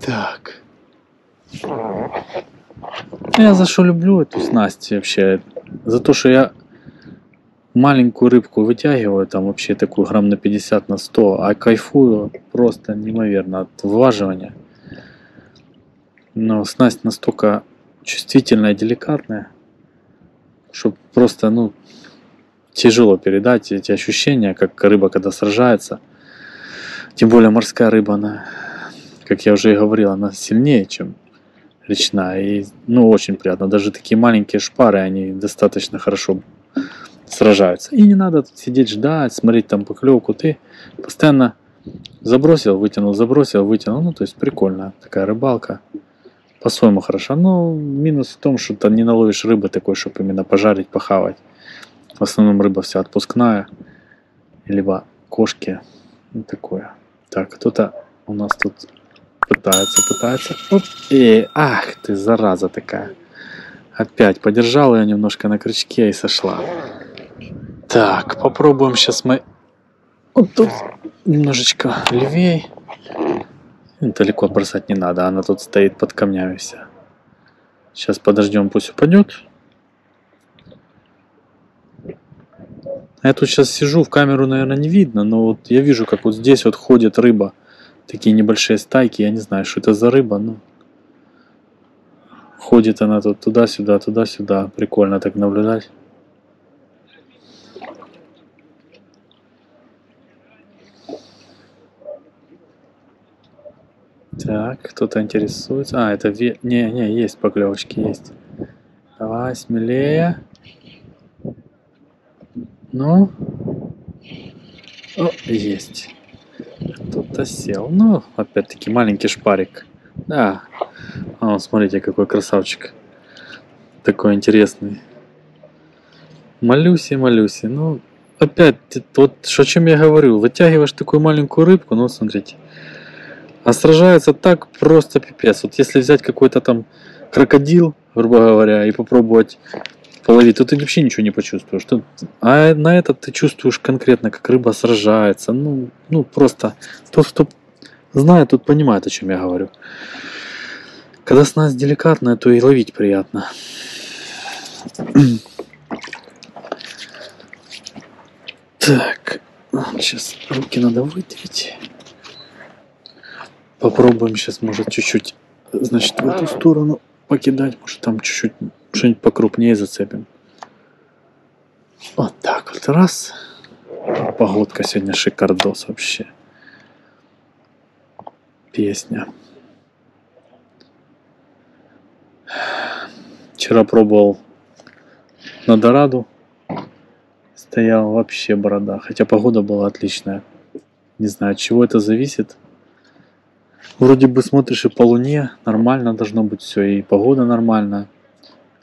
Так. Я за что люблю эту снасть вообще? За то, что я маленькую рыбку вытягиваю, там вообще такую грамм на 50, на 100, а кайфую просто неимоверно от вываживания. Но снасть настолько чувствительная, деликатная, что просто, ну, тяжело передать эти ощущения, как рыба, когда сражается. Тем более морская рыба, она, как я уже и говорил, она сильнее, чем речная. И, ну, очень приятно. Даже такие маленькие шпары, они достаточно хорошо сражаются. И не надо тут сидеть, ждать, смотреть там поклевку. Ты постоянно забросил, вытянул. Ну, то есть прикольно. Такая рыбалка. По-своему хороша. Но минус в том, что ты не наловишь рыбы такой, чтобы именно пожарить, похавать. В основном рыба вся отпускная. Либо кошки. Вот такое. Так, кто-то у нас тут пытается. Оп. И, ах ты, зараза такая. Опять подержала ее немножко на крючке и сошла. Так, попробуем сейчас мы... Вот тут немножечко левей. Далеко бросать не надо, она тут стоит под камнями вся. Сейчас подождем, пусть упадет. Я тут сейчас сижу, в камеру, наверное, не видно, но вот я вижу, как вот здесь вот ходит рыба. Такие небольшие стайки, я не знаю, что это за рыба, но... Ходит она тут туда-сюда, туда-сюда. Прикольно так наблюдать. Так, кто-то интересуется. А, это... Не, есть поклевочки, есть. Давай, смелее. Ну. О, есть. Кто-то сел. Ну, опять-таки, маленький шпарик. Да. О, смотрите, какой красавчик. Такой интересный. Малюси. Ну, опять, вот о чем я говорю. Вытягиваешь такую маленькую рыбку, ну, смотрите. А сражается так просто пипец. Вот если взять какой-то там крокодил, грубо говоря, и попробовать половить, то ты вообще ничего не почувствуешь. А на это ты чувствуешь конкретно, как рыба сражается. Ну просто тот, кто знает, тот понимает, о чем я говорю. Когда снасть деликатная, то и ловить приятно. Так, сейчас руки надо вытереть. Попробуем сейчас, может, чуть-чуть, значит, в эту сторону покидать. Может, там чуть-чуть что-нибудь покрупнее зацепим. Вот так вот, раз. Погодка сегодня шикардос вообще. Песня. Вчера пробовал на Дораду. Стоял вообще борода. Хотя погода была отличная. Не знаю, от чего это зависит. Вроде бы смотришь и по луне, нормально должно быть все, и погода нормальная.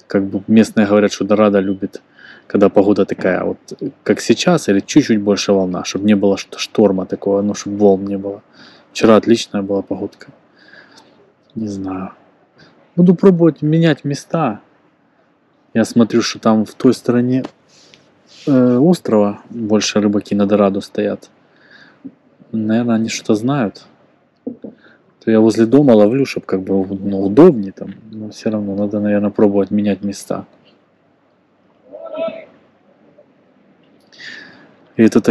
Как бы местные говорят, что Дорадо любит, когда погода такая, вот как сейчас, или чуть-чуть больше волна, чтобы не было шторма такого, ну, чтобы волн не было. Вчера отличная была погодка. Не знаю. Буду пробовать менять места. Я смотрю, что там в той стороне острова больше рыбаки на Дорадо стоят. Наверное, они что-то знают. То я возле дома ловлю, чтобы как бы, ну, удобнее там, но все равно надо, наверное, пробовать менять места. И этот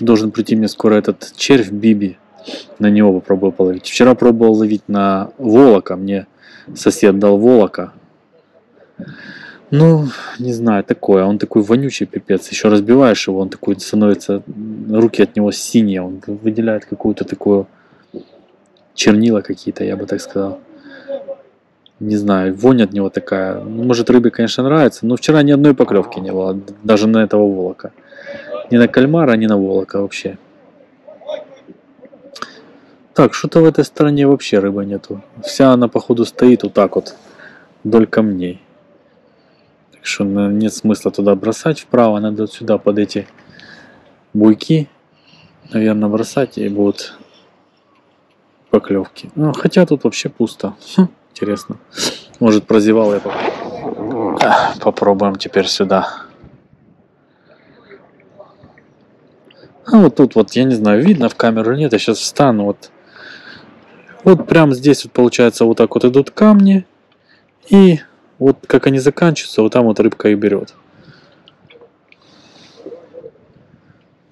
должен прийти мне скоро этот червь Биби, на него попробую половить. Вчера пробовал ловить на волока, мне сосед дал волока. Ну, не знаю, такое, он такой вонючий пипец, еще разбиваешь его, он такой становится, руки от него синие, он выделяет какую-то такую... Чернила какие-то, я бы так сказал. Не знаю, вонь от него такая. Ну, может, рыбе, конечно, нравится, но вчера ни одной поклевки не было, даже на этого волока. Ни на кальмара, ни на волока вообще. Так, что-то в этой стороне вообще рыбы нету. Вся она, походу, стоит вот так вот, вдоль камней. Так что нет смысла туда бросать вправо, надо вот сюда под эти буйки, наверное, бросать, и будут... поклевки. Ну, хотя тут вообще пусто. Интересно. Может, прозевал я пока. Попробуем теперь сюда. А вот тут вот, я не знаю, видно в камеру или нет. Я сейчас встану вот Вот прямо здесь вот получается вот так вот идут камни. И вот как они заканчиваются, вот там вот рыбка и берет.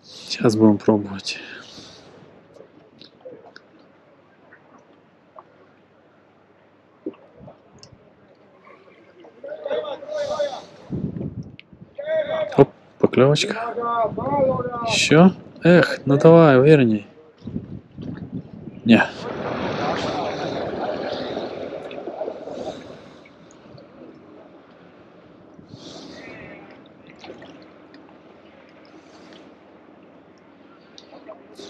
Сейчас будем пробовать. Оп, поклевочка. Еще. Эх, ну давай, уверенней. Не.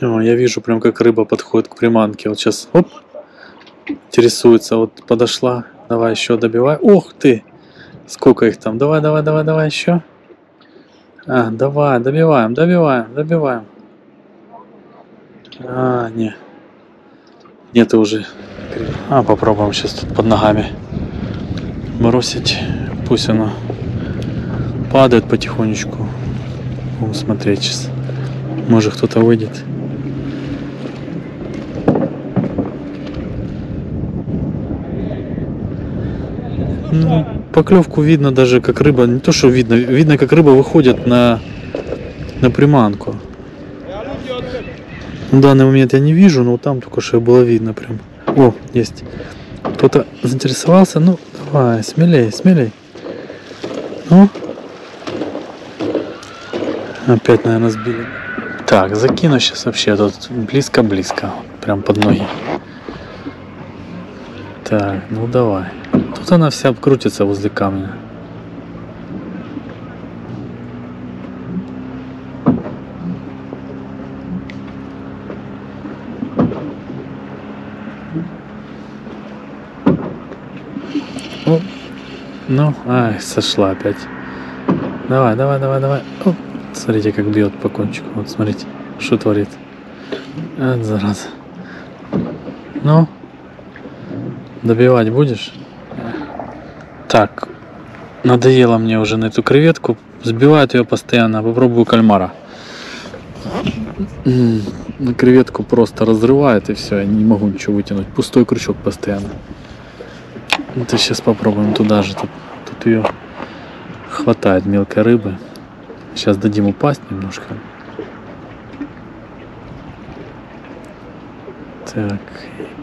О, я вижу прям, как рыба подходит к приманке. Вот сейчас, оп, интересуется. Вот подошла. Давай еще добивай. Ох ты! Сколько их там? Давай, давай, давай, давай еще. А, давай, добиваем, добиваем, добиваем. А, не. Нету уже. А, попробуем сейчас тут под ногами бросить. Пусть она падает потихонечку. Будем смотреть сейчас. Может, кто-то выйдет. Ну, поклевку видно даже, как рыба, не то что видно, видно, как рыба выходит на приманку. На данный момент я не вижу, но там только что было видно прям. О, есть. Кто-то заинтересовался. Ну, давай, смелее, смелее. Ну. Опять, наверное, сбили. Так, закину сейчас вообще тут близко-близко, прям под ноги. Так, ну давай. Тут она вся обкрутится возле камня. Оп. Ну, ай, сошла опять. Давай, давай, давай, давай. Оп. Смотрите, как бьет по кончику. Вот, смотрите, что творит. От зараза. Ну, добивать будешь? Так, надоело мне уже на эту креветку. Сбивают ее постоянно. Попробую кальмара. На креветку просто разрывает, и все. Я не могу ничего вытянуть. Пустой крючок постоянно. Это сейчас попробуем туда же. Тут ее хватает мелкой рыбы. Сейчас дадим упасть немножко. Так,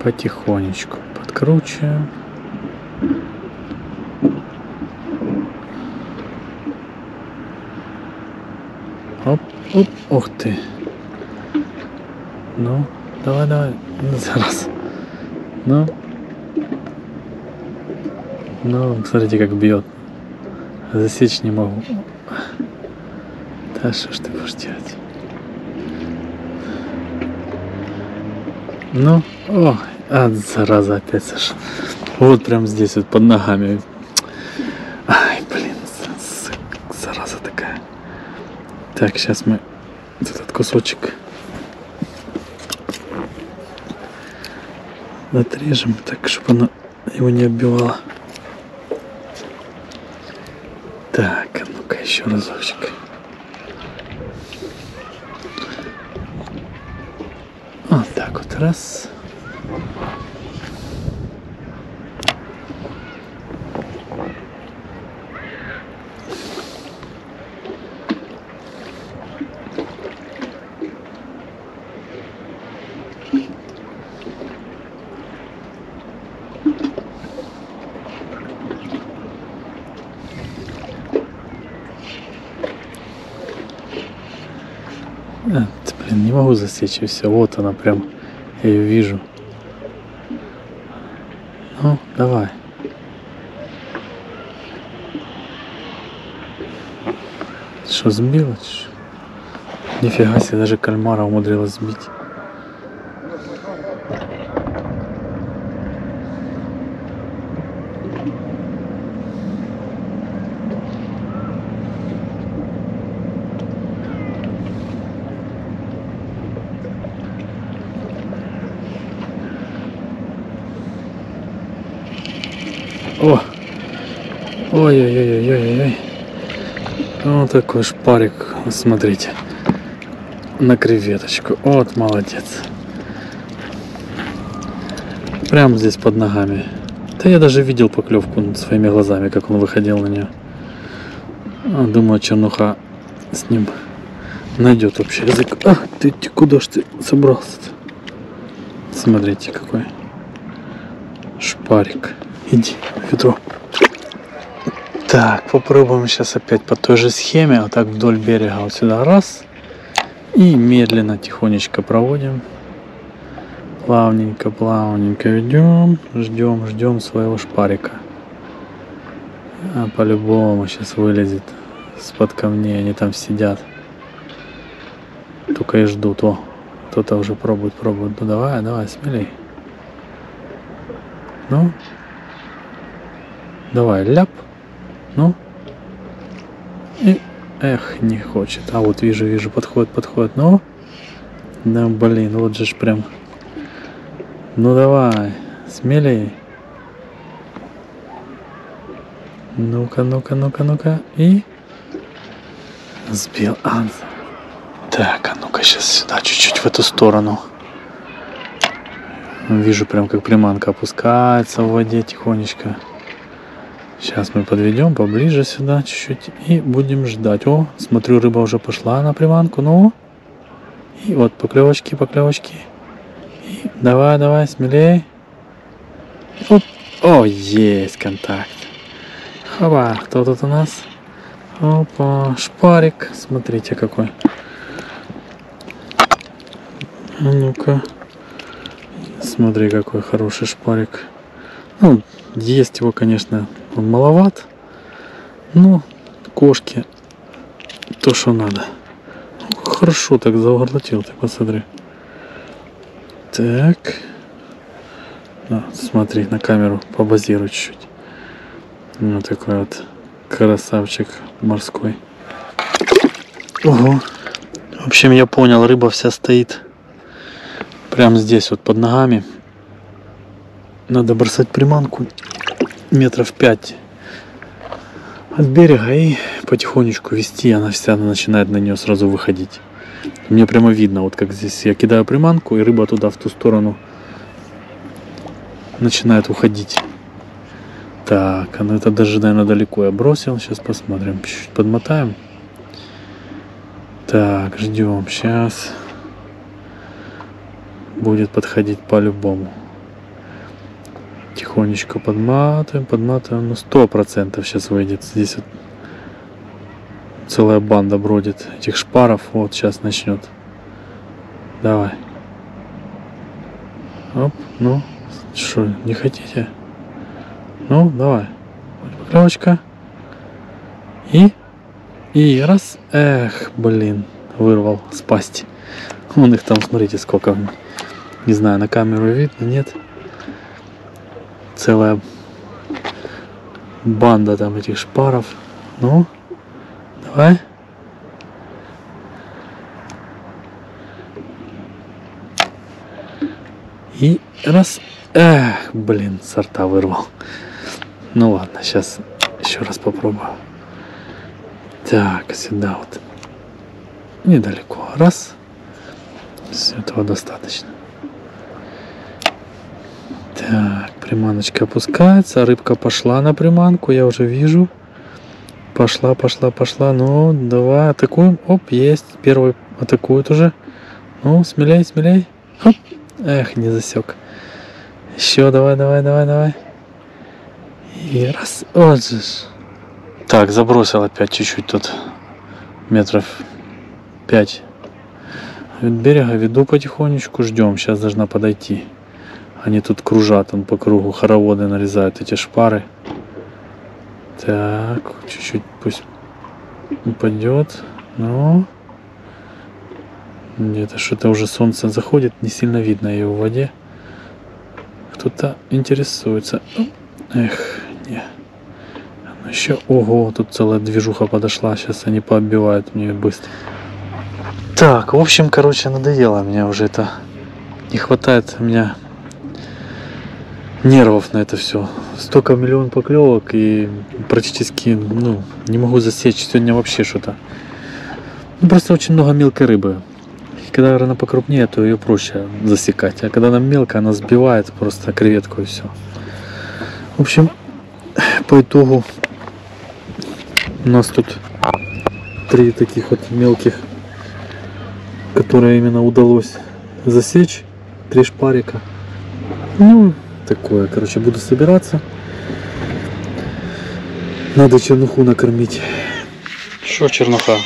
потихонечку подкручиваем. Оп, оп, ух ты. Ну, давай, давай, зараз. Ну. Ну, смотрите, как бьет. Засечь не могу. А что ж ты будешь делать? Ну, о, а, зараза опять сошла. Вот прям здесь, вот под ногами. Ай, блин, зараза такая. Так, сейчас мы этот кусочек отрежем, так, чтобы она его не оббивала. Так, а ну-ка еще разочек. Вот так вот, раз. Блин, не могу засечь ее все. Вот она прям, я ее вижу. Ну, давай. Что, сбила? Нифига себе, даже кальмара умудрилась сбить. О, ой-ой-ой-ой-ой-ой. Вот такой шпарик, смотрите, на креветочку. Вот молодец. прямо здесь под ногами. Да я даже видел поклевку своими глазами, как он выходил на нее. Думаю, чернуха с ним найдет вообще язык. Ах ты, куда ж ты собрался-то? Смотрите, какой шпарик. Иди, Петро. Так, попробуем сейчас опять по той же схеме. Вот так вдоль берега вот сюда раз. И медленно, тихонечко проводим. Плавненько, плавненько ведем. Ждем, ждем своего шпарика. А по-любому сейчас вылезет из-под камней. Они там сидят. Только и ждут. О, кто-то уже пробует, пробует. Ну давай, давай, смелей. Ну. Давай, ляп. Ну. И, эх, не хочет. А вот вижу, вижу, подходит, подходит. Ну. Да блин, вот же ж прям. Ну давай, смелей. Ну-ка, ну-ка, ну-ка, ну-ка. И сбил. А. Так, а ну-ка сейчас сюда, чуть-чуть в эту сторону. Вижу прям, как приманка опускается в воде тихонечко. Сейчас мы подведем поближе сюда чуть-чуть и будем ждать. О, смотрю, рыба уже пошла на приманку. Ну, и вот поклевочки, поклевочки. И давай, давай, смелее. Оп. О, есть контакт. Хаба, кто тут у нас? Опа, шпарик. Смотрите, какой. Ну-ка. Смотри, какой хороший шпарик. Ну, есть его, конечно, он маловат. Но кошки то, что надо. Хорошо так загорлотил, ты посмотри. Так, да, смотри, на камеру побазируй чуть-чуть. Вот такой вот красавчик морской. Ого. В общем, я понял, рыба вся стоит прямо здесь вот под ногами. Надо бросать приманку метров 5 от берега и потихонечку вести. Она вся начинает на нее сразу выходить. Мне прямо видно, вот как здесь я кидаю приманку, и рыба туда, в ту сторону, начинает уходить. Так, ну это даже, наверное, далеко я бросил. Сейчас посмотрим, чуть-чуть подмотаем. Так, ждем. Сейчас будет подходить по-любому. Тихонечко подматываем, подматываем. Ну, 100% сейчас выйдет. Здесь вот целая банда бродит этих шпаров. Вот сейчас начнет. Давай. Оп, ну, что, не хотите? Ну, давай. Поклевочка. И раз. Эх, блин, вырвал с пасти. Вон их там, смотрите, сколько. Не знаю, на камеру видно, нет. Целая банда там этих шпаров. Ну. Давай. И раз. Эх, блин, сорта вырвал. Ну ладно, сейчас еще раз попробую. Так, сюда вот. Недалеко. Раз. Все, этого достаточно. Так, приманочка опускается. Рыбка пошла на приманку, я уже вижу. Пошла, пошла, пошла. Ну, давай, атакуем. Оп, есть. Первый атакует уже. Ну, смелей, смелей. Оп. Эх, не засек. Еще давай, давай, давай, давай. И раз. Вот же. Так, забросил опять чуть-чуть тут. Метров 5. От берега веду потихонечку. Ждем. Сейчас должна подойти. Они тут кружат. Он по кругу хороводы нарезают эти шпары. Так, чуть-чуть пусть упадет. Но где-то что-то уже солнце заходит, не сильно видно ее в воде. Кто-то интересуется. Эх, не. Ну еще, ого, тут целая движуха подошла. Сейчас они пооббивают мне быстро. Так, в общем, короче, надоело мне уже это. Не хватает у меня нервов на это все. Столько миллион поклевок и практически, ну, не могу засечь сегодня вообще что-то. Ну, просто очень много мелкой рыбы. Когда она покрупнее, то ее проще засекать, а когда она мелкая, она сбивает просто креветку и все. В общем, по итогу у нас тут 3 таких вот мелких, которые именно удалось засечь, 3 шпарика. Ну, такое, короче, буду собираться. Надо чернуху накормить. Что, чернуха?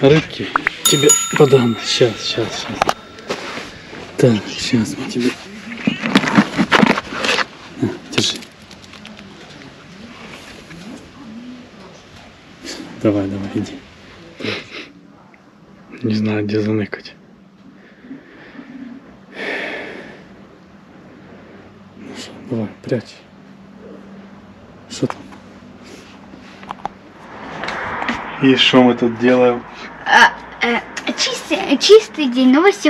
Рыбки тебе подам. Сейчас. Так, сейчас мы тебе... На, держи. Давай, иди. Не знаю, где заныкать. Ну что, давай, прячь. Что там? И что мы тут делаем? Чистый день, новости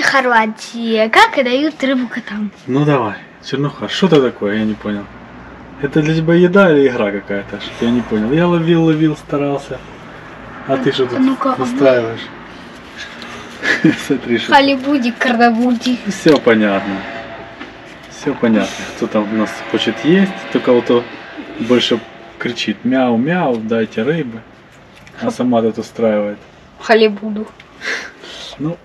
Хорватии, как и дают рыбу котам. Ну давай, чернуха, что это такое, я не понял. Это для тебя еда или игра какая-то? Что-то я не понял. Я ловил, старался. А ты что тут устраиваешь? Смотри, что. Халибуди, кардабуди. Все понятно. Кто там у нас хочет есть, то кого-то больше кричит: мяу-мяу, дайте рыбы. А сама тут устраивает. Халибуду. Ну,